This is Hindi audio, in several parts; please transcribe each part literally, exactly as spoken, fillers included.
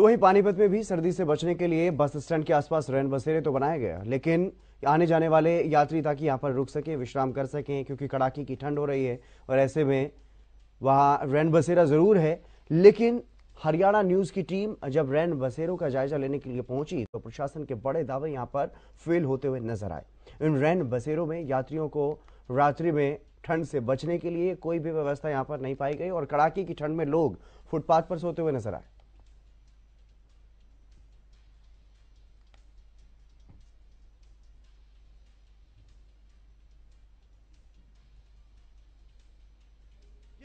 तो वहीं पानीपत में भी सर्दी से बचने के लिए बस स्टैंड के आसपास रैन बसेरे तो बनाए गए, लेकिन आने जाने वाले यात्री ताकि यहाँ पर रुक सकें, विश्राम कर सकें, क्योंकि कड़ाके की ठंड हो रही है और ऐसे में वहाँ रैन बसेरा जरूर है। लेकिन हरियाणा न्यूज की टीम जब रैन बसेरों का जायजा लेने के लिए पहुंची तो प्रशासन के बड़े दावे यहाँ पर फेल होते हुए नजर आए। इन रैन बसेरों में यात्रियों को रात्रि में ठंड से बचने के लिए कोई भी व्यवस्था यहाँ पर नहीं पाई गई और कड़ाके की ठंड में लोग फुटपाथ पर सोते हुए नजर आए।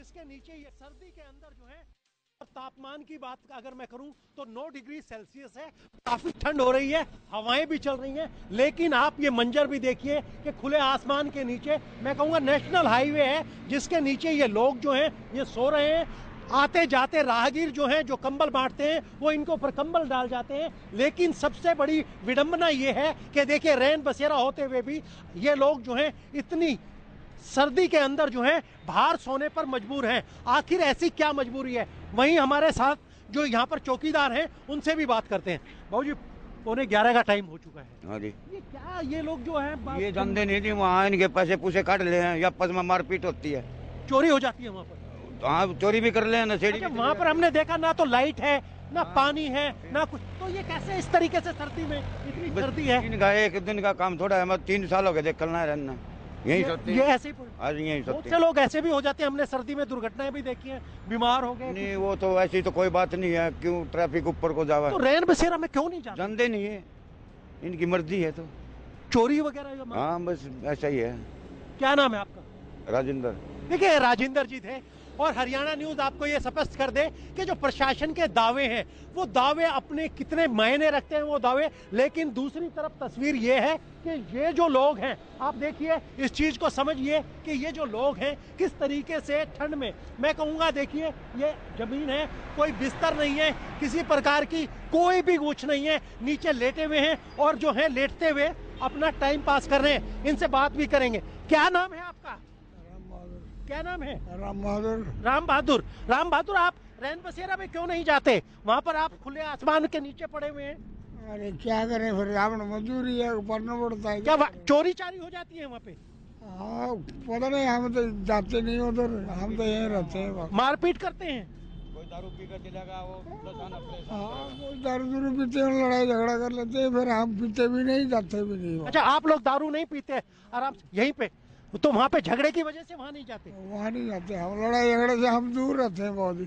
इसके नीचे ये सर्दी के अंदर जो है तापमान की बात अगर मैं करूं तो नौ डिग्री सेल्सियस है, काफी ठंड हो रही है, हवाएं भी चल रही हैं, लेकिन आप ये मंजर भी देखिए कि खुले आसमान के नीचे मैं कहूंगा नेशनल हाईवे है जिसके नीचे ये लोग जो हैं ये सो रहे हैं। आते जाते राहगीर जो हैं जो कंबल बांटते हैं वो इनके ऊपर कंबल डाल जाते हैं। लेकिन सबसे बड़ी विडंबना ये है कि देखिए रैन बसेरा होते हुए भी ये लोग जो हैं इतनी सर्दी के अंदर जो है बाहर सोने पर मजबूर हैं। आखिर ऐसी क्या मजबूरी है? वहीं हमारे साथ जो यहाँ पर चौकीदार हैं उनसे भी बात करते हैं। बाबू जी पौने ग्यारह का टाइम हो चुका है। हाँ जी, ये क्या ये लोग जो है ये धंधे नहीं थी वहाँ, इनके पैसे पूसे काट ले हैं या पस में मारपीट होती है, चोरी हो जाती है वहाँ पर। हाँ, चोरी भी कर ले नशेड़ी। वहाँ पर हमने देखा ना तो लाइट है ना पानी है ना कुछ, तो ये कैसे इस तरीके से सर्दी में इतनी सर्दी है? इनका एक दिन का काम थोड़ा है, तीन साल हो गए देख करना है रहना यही सोचते हैं। ये ऐसे ही बहुत से लोग ऐसे भी हो जाते हैं, हमने सर्दी में दुर्घटनाएं भी देखी हैं, बीमार हो गए। नहीं वो तो ऐसी तो कोई बात नहीं है, क्यों ट्रैफिक ऊपर को जावा तो रैन बसेरा में क्यों नहीं जाते? जानते नहीं है, इनकी मर्जी है। तो चोरी वगैरह हाँ बस ऐसा ही है। क्या नाम है आपका? राजेंद्र। देखिये राजेंद्र जी थे और हरियाणा न्यूज आपको ये स्पष्ट कर दे कि जो प्रशासन के दावे हैं वो दावे अपने कितने मायने रखते हैं वो दावे। लेकिन दूसरी तरफ तस्वीर ये है कि ये जो लोग हैं आप देखिए इस चीज को समझिए कि ये जो लोग हैं किस तरीके से ठंड में, मैं कहूँगा देखिए ये जमीन है, कोई बिस्तर नहीं है, किसी प्रकार की कोई भी कुछ नहीं है, नीचे लेटे हुए हैं और जो है लेटते हुए अपना टाइम पास कर रहे हैं। इनसे बात भी करेंगे। क्या नाम है आपका? क्या नाम है? राम बहादुर। राम बहादुर राम बहादुर आप रैन बसेरा में क्यों नहीं जाते? वहाँ पर आप खुले आसमान के नीचे पड़े हुए हैं। अरे क्या करें फिर, आपने मजदूरी है, पढ़ना पड़ता है। क्या चोरी चारी हो जाती है वहाँ पे? हाँ पता नहीं, हम तो जाते नहीं उधर, हम तो यहीं रहते हैं। मारपीट करते हैं, कोई दारू पी कर चलेगा वो, हाँ कोई दारू दूरू पीते हैं, लड़ाई झगड़ा कर लेते हैं, फिर हम पीते भी नहीं जाते भी नहीं। अच्छा आप लोग दारू नहीं पीते आराम से यहीं पे? तो वहाँ पे झगड़े की वजह से वहाँ नहीं जाते? वहाँ नहीं जाते, हम लड़ाई झगड़े से हम दूर रहते हैं बहुत ही।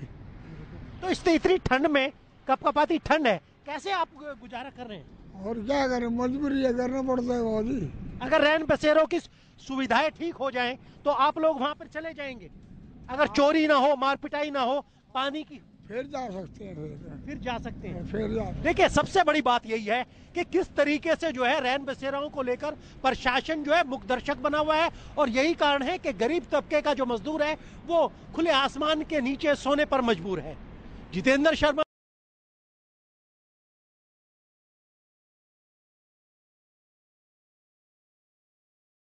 तो इससे इतनी ठंड में, कपकपाती ठंड है, कैसे आप गुजारा कर रहे हैं? और क्या करें, मजबूरी है, करना पड़ता है बहुत ही। अगर रैन बसेरों की सुविधाएं ठीक हो जाएं तो आप लोग वहाँ पर चले जाएंगे? अगर चोरी ना हो, मारपिटाई ना हो, पानी की फिर जा सकते हैं। फिर जा सकते हैं फिर जा देखिए सबसे बड़ी बात यही है कि किस तरीके से जो है रैन बसेराओं को लेकर प्रशासन जो है मुखदर्शक बना हुआ है। और यही कारण है कि गरीब तबके का जो मजदूर है वो खुले आसमान के नीचे सोने पर मजबूर है। जितेंद्र शर्मा।